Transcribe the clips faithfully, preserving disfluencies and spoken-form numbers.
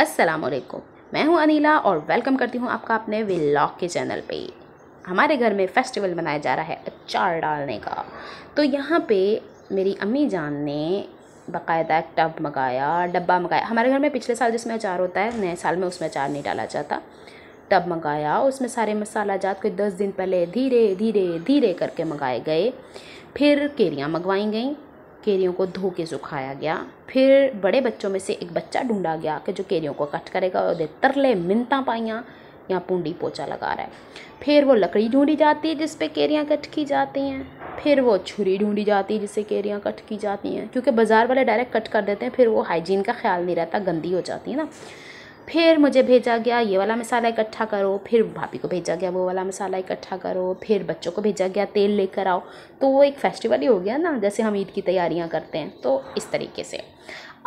अस्सलाम वालेकुम, मैं हूं अनीला और वेलकम करती हूं आपका अपने व्लॉग के चैनल पे। हमारे घर में फेस्टिवल मनाया जा रहा है अचार डालने का, तो यहाँ पे मेरी अम्मी जान ने बाकायदा एक टब मंगाया, डब्बा मंगाया। हमारे घर में पिछले साल जिसमें अचार होता है, नए साल में उसमें अचार नहीं डाला जाता। टब मंगाया, उसमें सारे मसाला जात कोई दस दिन पहले धीरे धीरे धीरे करके मंगाए गए। फिर केरियाँ मंगवाई गई, केरियों को धो के सुखाया गया। फिर बड़े बच्चों में से एक बच्चा ढूंढा गया कि जो केरियों को कट करेगा, और तरले मिन्ता पाइयाँ या पूंडी पोचा लगा रहा है। फिर वो लकड़ी ढूंढी जाती है जिस पे केरियाँ कट की जाती हैं, फिर वो छुरी ढूंढी जाती है जिससे केरियाँ कट की जाती हैं, क्योंकि बाज़ार वाले डायरेक्ट कट कर देते हैं, फिर वो हाइजीन का ख्याल नहीं रहता, गंदी हो जाती है ना। फिर मुझे भेजा गया ये वाला मसाला इकट्ठा करो, फिर भाभी को भेजा गया वो वाला मसाला इकट्ठा करो, फिर बच्चों को भेजा गया तेल लेकर आओ। तो वो एक फेस्टिवल ही हो गया ना, जैसे हम ईद की तैयारियां करते हैं, तो इस तरीके से।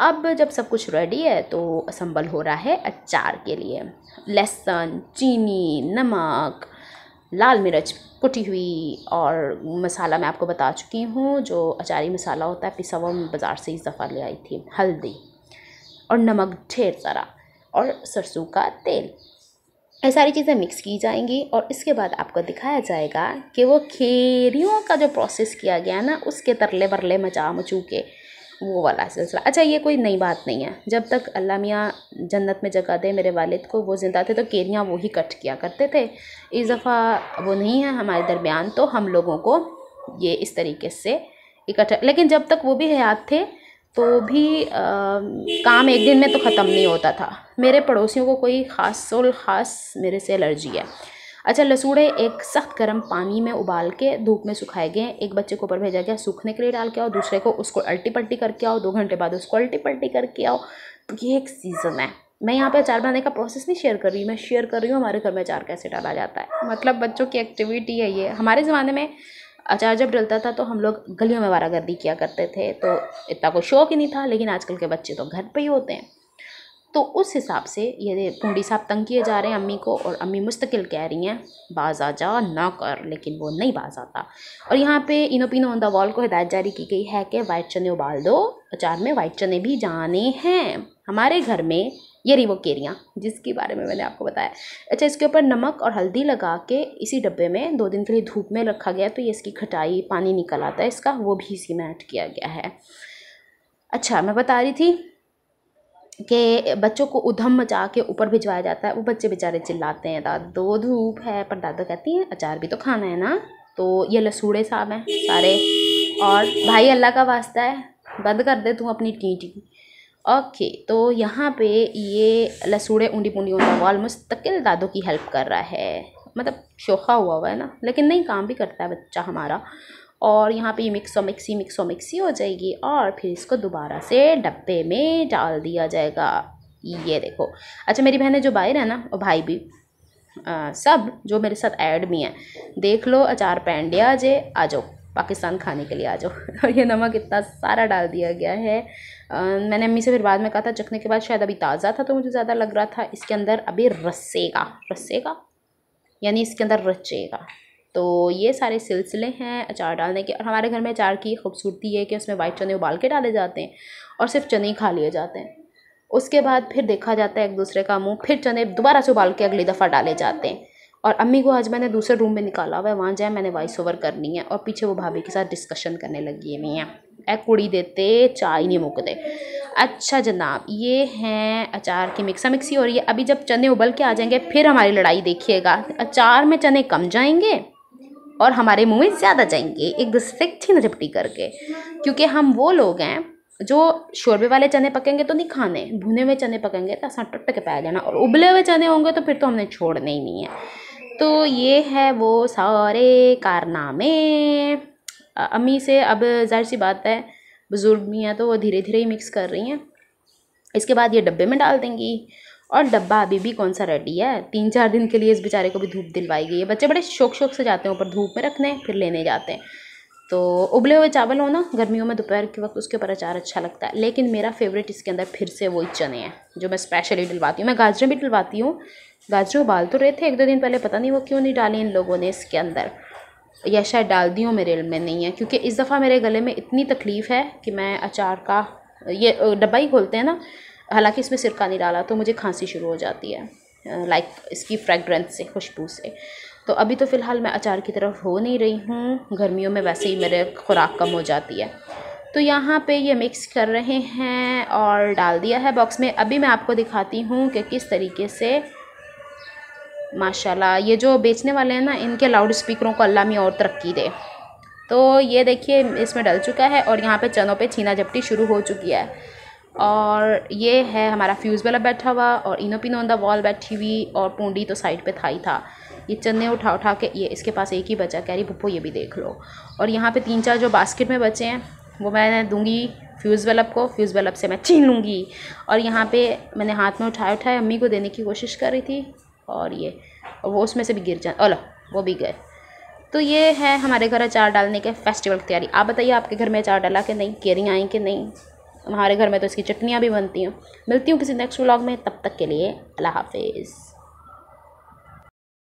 अब जब सब कुछ रेडी है तो असम्बल हो रहा है अचार के लिए। लहसुन, चीनी, नमक, लाल मिर्च कुटी हुई, और मसाला मैं आपको बता चुकी हूँ जो अचारी मसाला होता है, पिसा हुआ बाज़ार से इस दफ़ा ले आई थी। हल्दी और नमक ढेर सारा, और सरसों का तेल, ये सारी चीज़ें मिक्स की जाएंगी। और इसके बाद आपको दिखाया जाएगा कि वो खीरियों का जो प्रोसेस किया गया ना, उसके तरले बरले मचा मचू के वो वाला सिलसिला। अच्छा, ये कोई नई बात नहीं है, जब तक अल्लाह मियाँ जन्नत में जगह दे मेरे वालिद को, वो ज़िंदा थे तो केरियाँ वो ही कट किया करते थे। इस दफ़ा वो नहीं है हमारे दरमियान, तो हम लोगों को ये इस तरीके से इकट्ठा, लेकिन जब तक वो भी हयात थे तो भी आ, काम एक दिन में तो ख़त्म नहीं होता था। मेरे पड़ोसियों को कोई ख़ास सोल ख़ास मेरे से एलर्जी है। अच्छा, लसूड़े एक सख्त गर्म पानी में उबाल के धूप में सुखाए गए, एक बच्चे को ऊपर भेजा गया सूखने के लिए डाल के आओ, दूसरे को उसको अल्टी पल्टी करके आओ, दो घंटे बाद उसको अल्टी पल्टी करके आओ। तो ये एक सीज़न है। मैं यहाँ पे अचार बनाने का प्रोसेस नहीं शेयर कर रही, मैं शेयर कर रही हूँ हमारे घर में अचार कैसे डाला जाता है, मतलब बच्चों की एक्टिविटी है ये। हमारे ज़माने में अचार जब डलता था तो हम लोग गलियों में वारागर्दी किया करते थे, तो इतना कोई शौक ही नहीं था, लेकिन आजकल के बच्चे तो घर पे ही होते हैं, तो उस हिसाब से ये पूंडी साहब तंग किए जा रहे हैं अम्मी को, और अम्मी मुस्तकिल कह रही हैं बाज आ जा ना कर, लेकिन वो नहीं बाज आता। और यहाँ पे इनो पिनो ऑन द वॉल को हिदायत जारी की गई है कि वाइट चने उबाल दो, अचार में वाइट चने भी जाने हैं। हमारे घर में ये रही वो केरियाँ जिसके बारे में मैंने आपको बताया। अच्छा, इसके ऊपर नमक और हल्दी लगा के इसी डब्बे में दो दिन के लिए धूप में रखा गया, तो ये इसकी खटाई पानी निकल आता है इसका, वो भी इसी में ऐड किया गया है। अच्छा, मैं बता रही थी कि बच्चों को उधम मचा के ऊपर भिजवाया जाता है, वो बच्चे बेचारे चिल्लाते हैं दादो धूप है, पर दादो कहती हैं अचार भी तो खाना है ना। तो ये लसूड़े साहब हैं सारे, और भाई अल्लाह का वास्ता है बंद कर दे तू अपनी टीटी। ओके, तो यहाँ पे ये लसूड़े ऊँडी पूंडी उनका वाल मुस्तकिल दादों की हेल्प कर रहा है, मतलब शोखा हुआ हुआ है ना, लेकिन नहीं काम भी करता है बच्चा हमारा। और यहाँ पे ये मिक्सो मिक्सी मिक्सो मिक्सी हो जाएगी, और फिर इसको दोबारा से डब्बे में डाल दिया जाएगा। ये देखो। अच्छा, मेरी बहनें जो बाहर है ना, और भाई भी, आ, सब जो मेरे साथ ऐड में हैं, देख लो अचार पैंडिया जे आ जाओ पाकिस्तान खाने के लिए आ जाओ। और ये नमक इतना सारा डाल दिया गया है। आ, मैंने अम्मी से फिर बाद में कहा था चखने के बाद, शायद अभी ताज़ा था तो मुझे ज़्यादा लग रहा था। इसके अंदर अभी रसेगा रसेगा यानी इसके अंदर रचेगा। तो ये सारे सिलसिले हैं अचार डालने के। और हमारे घर में अचार की खूबसूरती है कि उसमें वाइट चने उबाल के डाले जाते हैं, और सिर्फ चने ही खा लिए जाते हैं। उसके बाद फिर देखा जाता है एक दूसरे का मुंह, फिर चने दोबारा से उबाल के अगली दफ़ा डाले जाते हैं। और अम्मी को आज मैंने दूसरे रूम में निकाला हुआ है, वहाँ जाए मैंने वॉइस ओवर करनी है, और पीछे वो भाभी के साथ डिस्कशन करने लगी हुई हैं, ए कुड़ी देते चाय नहीं मुकदे। अच्छा जनाब, ये हैं अचार की मिक्सा मिक्सी। और ये अभी जब चने उबल के आ जाएंगे फिर हमारी लड़ाई देखिएगा, अचार में चने कम जाएंगे और हमारे मुँह में ज़्यादा जाएंगे, एक दूसरे की छीना झपटी करके, क्योंकि हम वो लोग हैं जो शोरबे वाले चने पकेंगे तो नहीं खाने, भुने हुए चने पकेंगे तो असा टट के पै जाना, और उबले हुए चने होंगे तो फिर तो हमने छोड़ने ही नहीं है। तो ये है वो सारे कारनामे। अम्मी से अब जाहिर सी बात है बुज़ुर्ग भी हैं, तो वो धीरे धीरे ही मिक्स कर रही हैं। इसके बाद ये डब्बे में डाल देंगी, और डब्बा अभी भी कौन सा रेडी है, तीन चार दिन के लिए इस बेचारे को भी धूप दिलवाई गई है। बच्चे बड़े शौक शौक से जाते हैं ऊपर धूप में रखने, फिर लेने जाते हैं। तो उबले हुए चावल हो ना, गर्मियों में दोपहर के वक्त उसके ऊपर अचार अच्छा लगता है, लेकिन मेरा फेवरेट इसके अंदर फिर से वही चने हैं जो मैं स्पेशली डलवाती हूँ। मैं गाजरें भी डलवाती हूँ, गाजरें उबाल तो रहे थे एक दो दिन पहले, पता नहीं वो क्यों नहीं डाली इन लोगों ने इसके अंदर, या शायद डाल दी हूँ मेरे इल्म में नहीं है, क्योंकि इस दफ़ा मेरे गले में इतनी तकलीफ़ है कि मैं अचार का ये डब्बा ही खोलते हैं ना हालांकि इसमें सिरका नहीं डाला तो मुझे खांसी शुरू हो जाती है, लाइक इसकी फ्रेगरेंस से, खुशबू से। तो अभी तो फ़िलहाल मैं अचार की तरफ हो नहीं रही हूँ, गर्मियों में वैसे ही मेरे खुराक कम हो जाती है। तो यहाँ पे ये मिक्स कर रहे हैं और डाल दिया है बॉक्स में। अभी मैं आपको दिखाती हूँ कि किस तरीके से, माशाल्लाह ये जो बेचने वाले हैं ना, इनके लाउड स्पीकरों को अल्लाह मियां और तरक्की दे। तो ये देखिए इसमें डल चुका है और यहाँ पे चनों पे छीना झपटी शुरू हो चुकी है। और ये है हमारा फ्यूज़ वाला बैठा हुआ और इनो पिनो ऑन द वॉल बैठी हुई और पूंडी तो साइड पे था ही था। ये चने उठा उठा के, ये इसके पास एक ही बचा, कह रही पप्पो ये भी देख लो। और यहाँ पे तीन चार जो बास्केट में बचे हैं वो मैं दूंगी फ्यूज़ वेलब को, फ्यूज़ वेलब से मैं छीन लूँगी। और यहाँ पे मैंने हाथ में उठाए उठाए अम्मी को देने की कोशिश कर रही थी और ये और वो उसमें से भी गिर जाए, ओला वो भी गए। तो ये है हमारे घर अचार डालने के फेस्टिवल की तैयारी। आप बताइए आपके घर में अचार डाला कि नहीं, केरियाँ आई कि नहीं? हमारे घर में तो इसकी चटनियाँ भी बनती हैं। मिलती हूँ किसी नेक्स्ट व्लॉग में, तब तक के लिए अल्लाह हाफिज़।